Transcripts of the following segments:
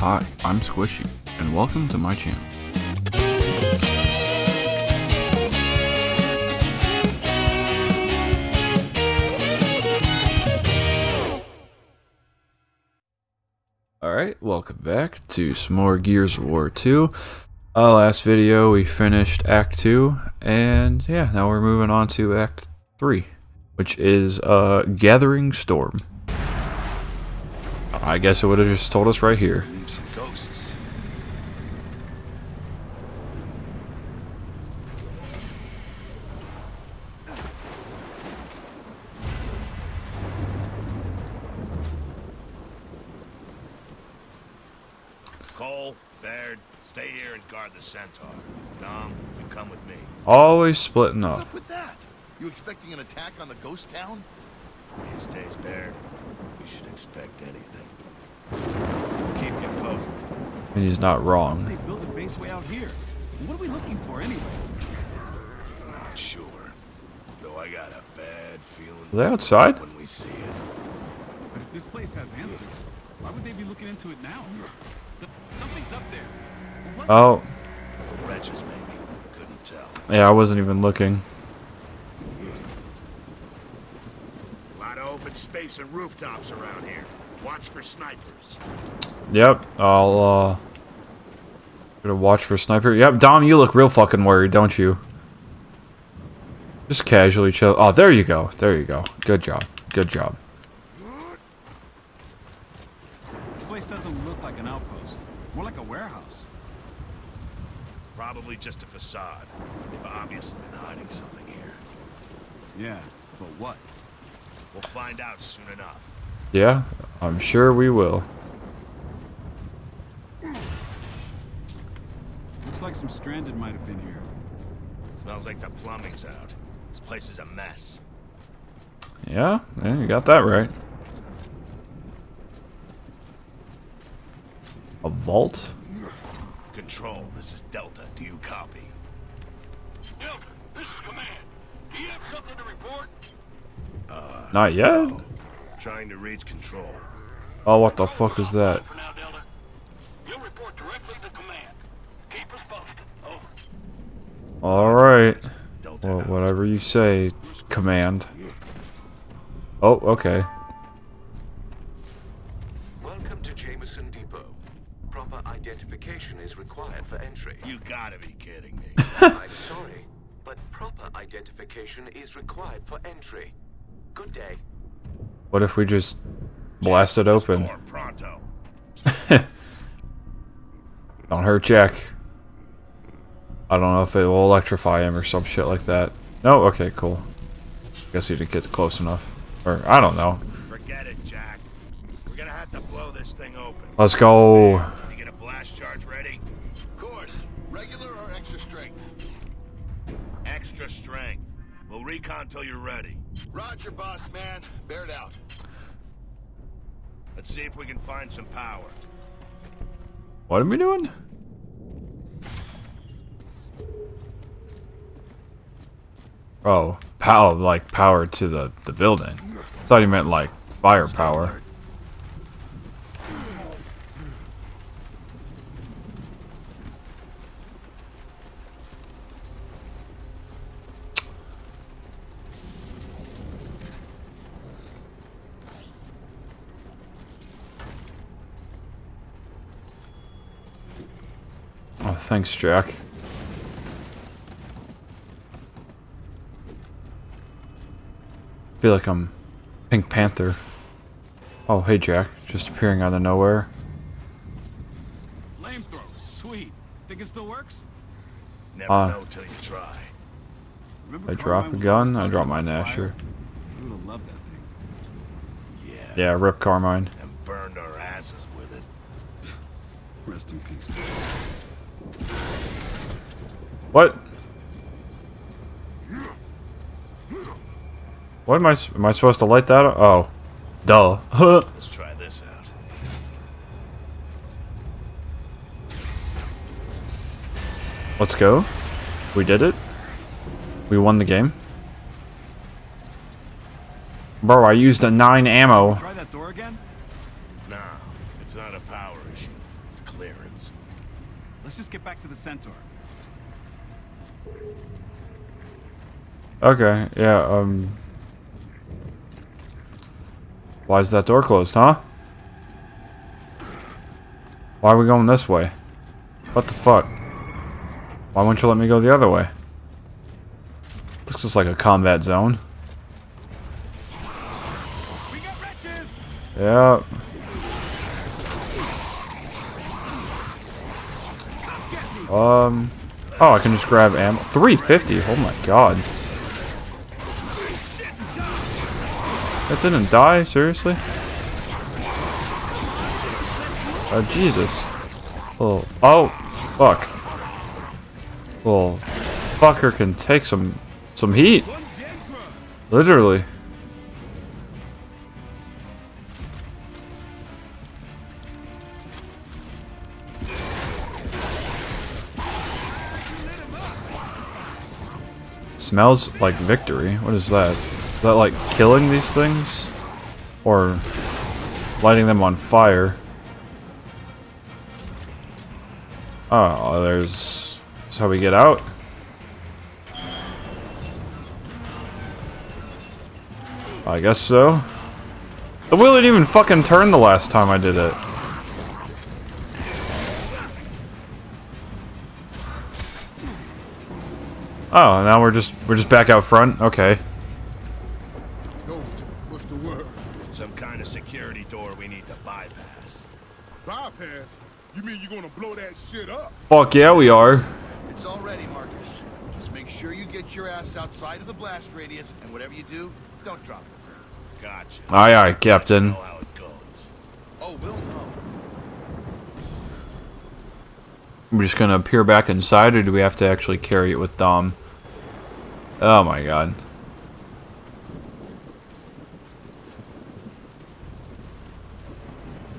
Hi, I'm Squishy, and welcome to my channel. Alright, welcome back to some more Gears of War 2. Last video we finished Act 2, and yeah, now we're moving on to Act 3, which is Gathering Storm. I guess it would have just told us right here. Some ghosts. Cole, Baird, stay here and guard the centaur. Dom, you come with me. Always splitting up. What's up with that? You expecting an attack on the ghost town? These days, Baird, we should expect anything. Keep you posted. And he's not wrong. They built a base way out here. What are we looking for anyway? Not sure. Though I got a bad feeling. Are they outside? When we see it. But if this place has answers, why would they be looking into it now? Something's up there. What's oh. The wretches maybe. Couldn't tell. Yeah, I wasn't even looking. A lot of open space and rooftops around here. Watch for snipers. Yep, I'll gonna watch for sniper. Yep, Dom, you look real fucking worried, don't you? Just casually chill. Oh, there you go. There you go. Good job. Good job. This place doesn't look like an outpost. More like a warehouse. Probably just a facade. They've obviously been hiding something here. Yeah, but what? We'll find out soon enough. Yeah, I'm sure we will. Looks like some stranded might have been here. Smells like the plumbing's out. This place is a mess. Yeah, you got that right. A vault? Control, this is Delta. Do you copy? Delta, this is Command. Do you have something to report? Not yet. No. Trying to reach control. Oh, what the fuck is that? You'll report directly to command. Keep us posted. Over. All right. Well, whatever you say, command. Oh, okay. Welcome to Jameson Depot. Proper identification is required for entry. You gotta be kidding me. I'm sorry, but proper identification is required for entry. Good day. What if we just blast it open? Don't hurt Jack. I don't know if it will electrify him or some shit like that. No? Okay, cool. Guess he didn't get close enough. Or, I don't know. Forget it, Jack. We're gonna have to blow this thing open. Let's go. You get a blast charge ready? Of course. Regular or extra strength? Extra strength. We'll recon till you're ready. Roger, boss man. Bear it out. Let's see if we can find some power. What are we doing? Oh, power, like power to the building. I thought you meant like firepower. Thanks, Jack. I feel like I'm Pink Panther. Oh, hey, Jack. Just appearing out of nowhere. Flamethrower, sweet. Think it still works? Never know till you try. I drop a gun, I drop my Nasher. You would love that thing. Yeah. Yeah, rip Carmine. And burned our asses with it. Rest in peace. What? What am I supposed to light that up? Oh. Duh. Let's try this out. Let's go. We did it. We won the game. Bro, I used a 9 ammo. Try that door again? No, it's not a power issue. Let's just get back to the Centaur. Okay, yeah, why is that door closed, huh? Why are we going this way? What the fuck? Why won't you let me go the other way? Looks just like a combat zone. We got wretches! Yep. Oh, I can just grab ammo. 350, oh my god. That didn't die, seriously? Oh, Jesus. Oh, fuck. Little fucker can take some heat. Literally. Smells like victory. What is that? Is that like killing these things? Or lighting them on fire? Oh, there's... That's how we get out? I guess so. The wheel didn't even fucking turn the last time I did it. Oh, now we're just back out front. Okay. Yo, what's the word? Some kind of security door we need to bypass. Bypass? You mean you're gonna blow that shit up? Fuck yeah, we are. It's already, Marcus. Just make sure you get your ass outside of the blast radius, and whatever you do, don't drop it. Gotcha. Aye, aye, Captain. Know how it goes. Oh, we'll know. We're just gonna appear back inside, or do we have to actually carry it with Dom? Oh my god.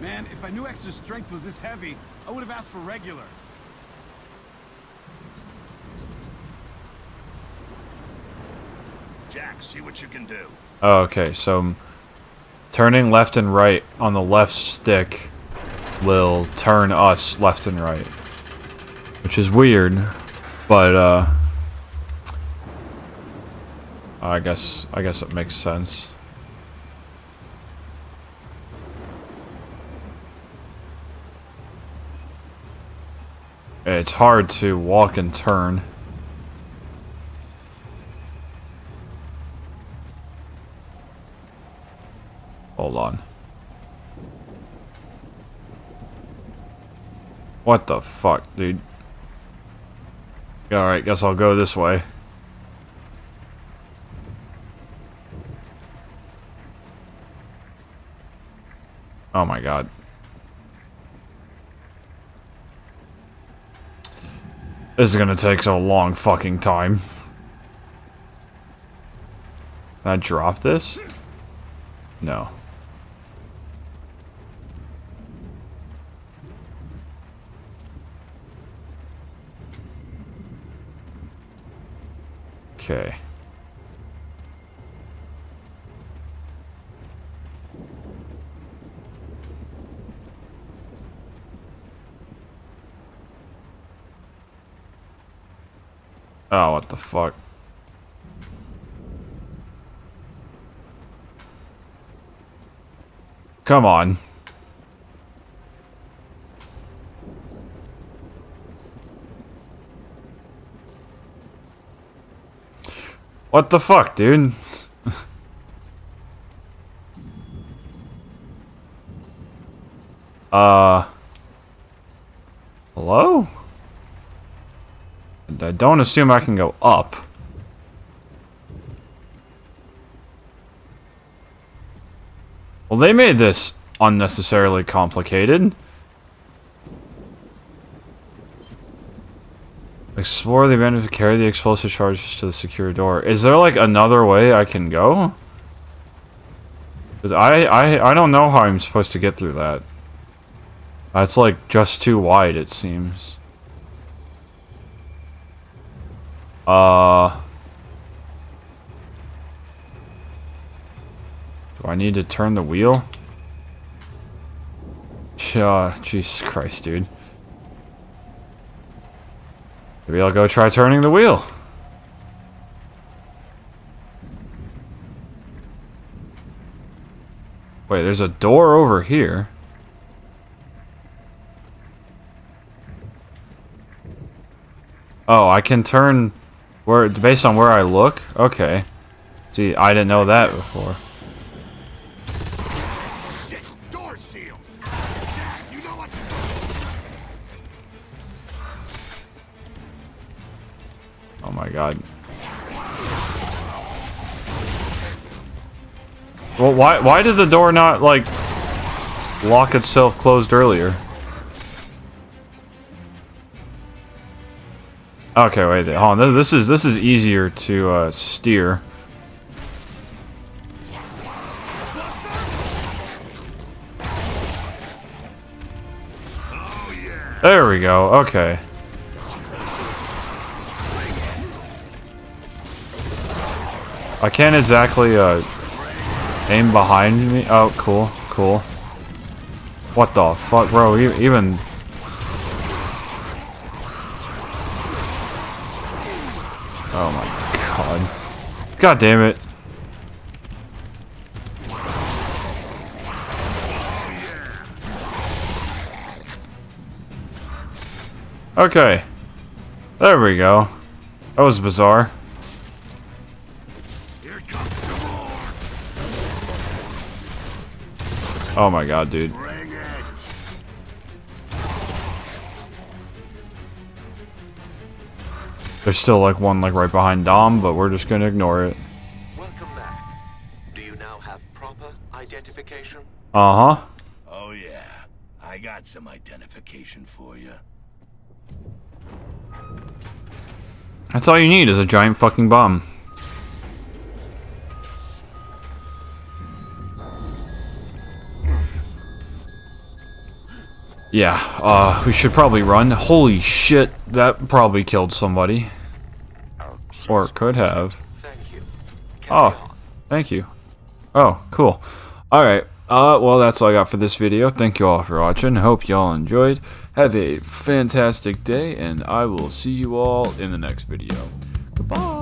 Man, if I knew extra strength was this heavy, I would have asked for regular. Jack, see what you can do. Oh, okay, so turning left and right on the left stick will turn us left and right, which is weird, but I guess it makes sense. It's hard to walk and turn. Hold on. What the fuck, dude? Alright, guess I'll go this way. Oh my god. This is gonna take so long fucking time. Can I drop this? No. Okay. Oh, what the fuck? Come on. What the fuck, dude? Hello? I don't assume I can go up. Well, they made this unnecessarily complicated. Explore the abandoned, carry the explosive charge to the secure door. Is there like another way I can go? Because I don't know how I'm supposed to get through that. That's like just too wide, it seems. Do I need to turn the wheel? Jesus Christ, dude. Maybe I'll go try turning the wheel. Wait, there's a door over here. Oh, I can turn where based on where I look? Okay. See, I didn't know that before. Oh my god. Well, why did the door not, like, lock itself closed earlier? Okay, wait, hold on. This is easier to steer. There we go. Okay. I can't exactly aim behind me. Oh, cool, cool. What the fuck, bro? Even. Oh my god. God damn it. Okay. There we go. That was bizarre. Here comes some more. Oh my god, dude. Bring it. There's still one right behind Dom, but we're just gonna ignore it. Welcome back. Do you now have proper identification? Uh-huh. Oh yeah. I got some identification for you. That's all you need is a giant fucking bomb. Yeah, we should probably run. Holy shit, that probably killed somebody. Or could have. Oh, thank you. Oh, cool. Alright, well that's all I got for this video. Thank you all for watching. Hope y'all enjoyed. Have a fantastic day, and I will see you all in the next video. Goodbye!